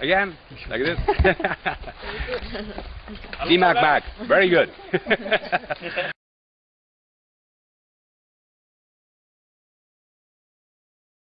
Again, like this. D-Mac back. Very good.